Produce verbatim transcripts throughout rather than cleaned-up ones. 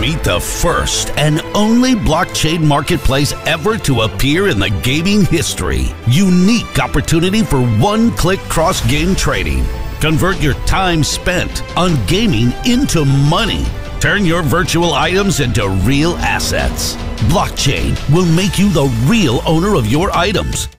Meet the first and only blockchain marketplace ever to appear in the gaming history. Unique opportunity for one-click cross-game trading. Convert your time spent on gaming into money. Turn your virtual items into real assets. Blockchain will make you the real owner of your items.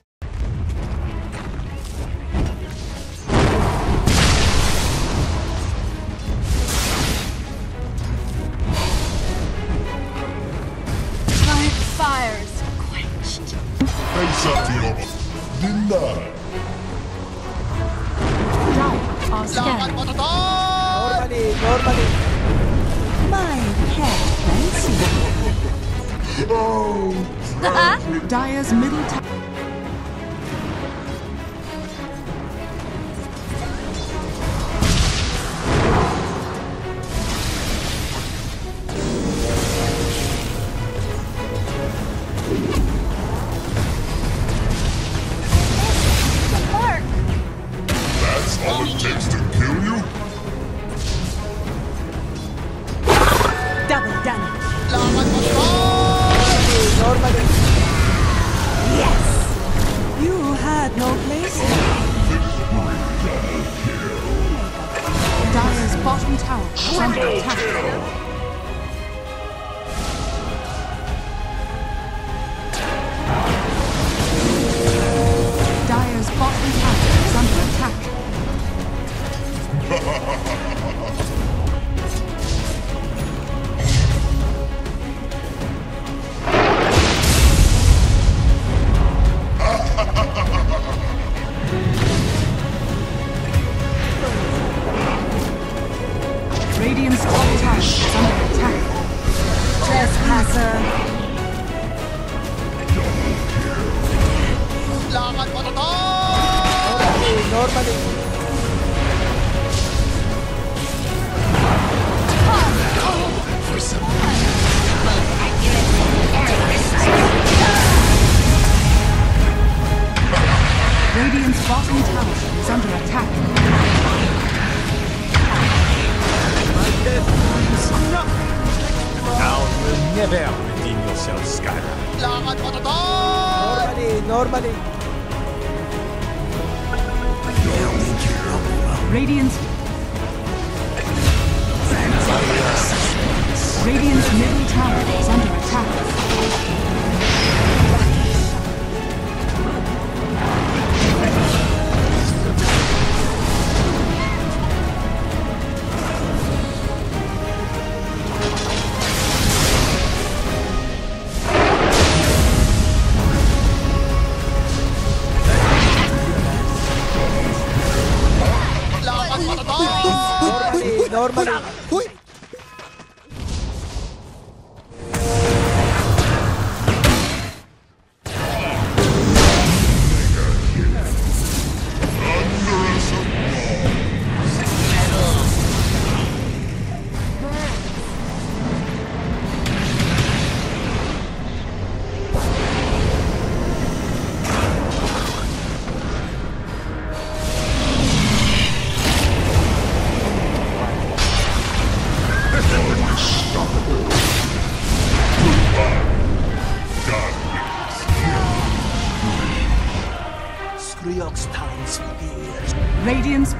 Radiant's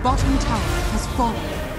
bottom tower has fallen. Kill.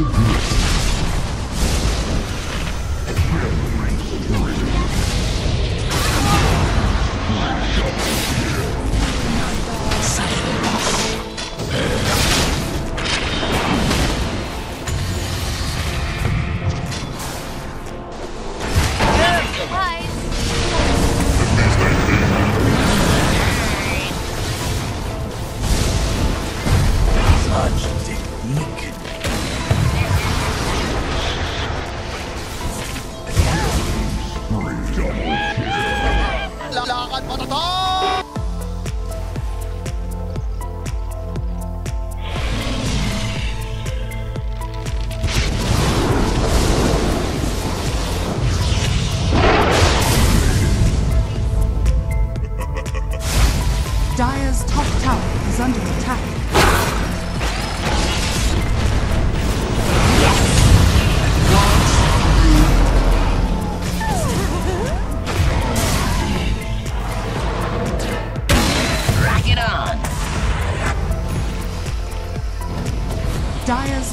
Dire's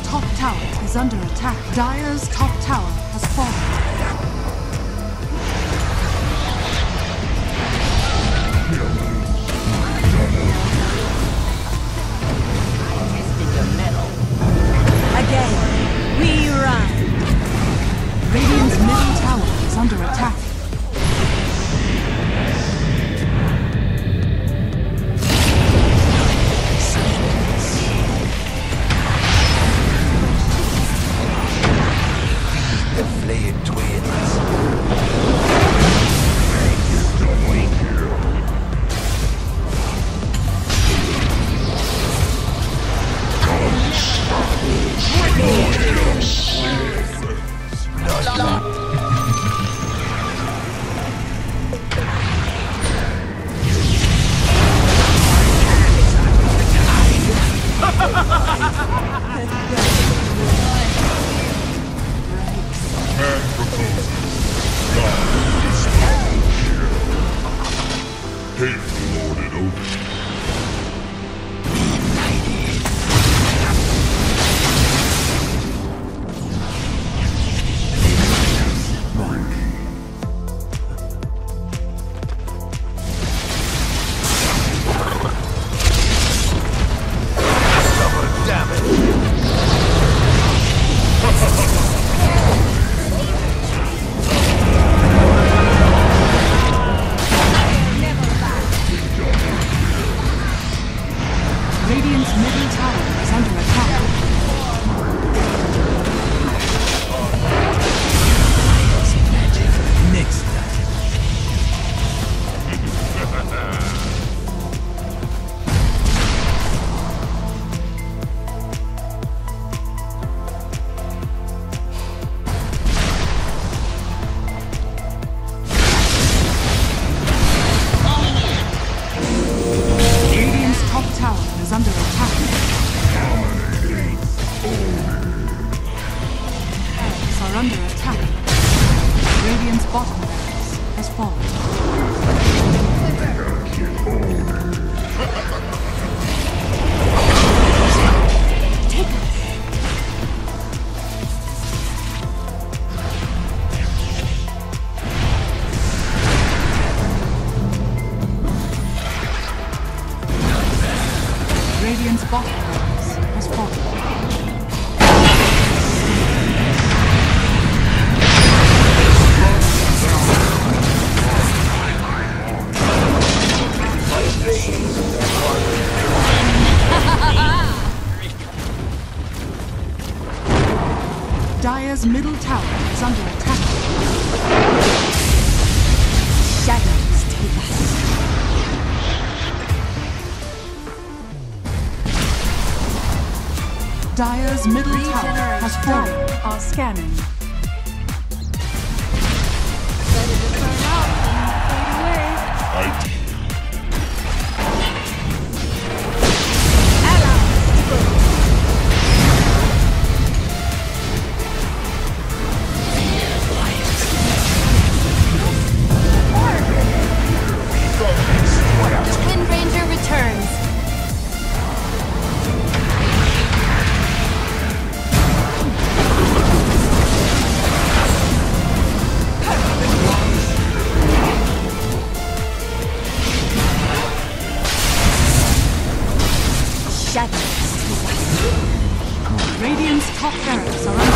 top tower is under attack. Dire's top tower is under attack. Dire's top tower has fallen. Again, we run. Radiant's middle tower is under attack. Dire's middle tower is under attack. Shadows take us. Dire's middle tower has fallen. Are scanning. Better to turn out than fade away. I returns. Radiant's top barracks are under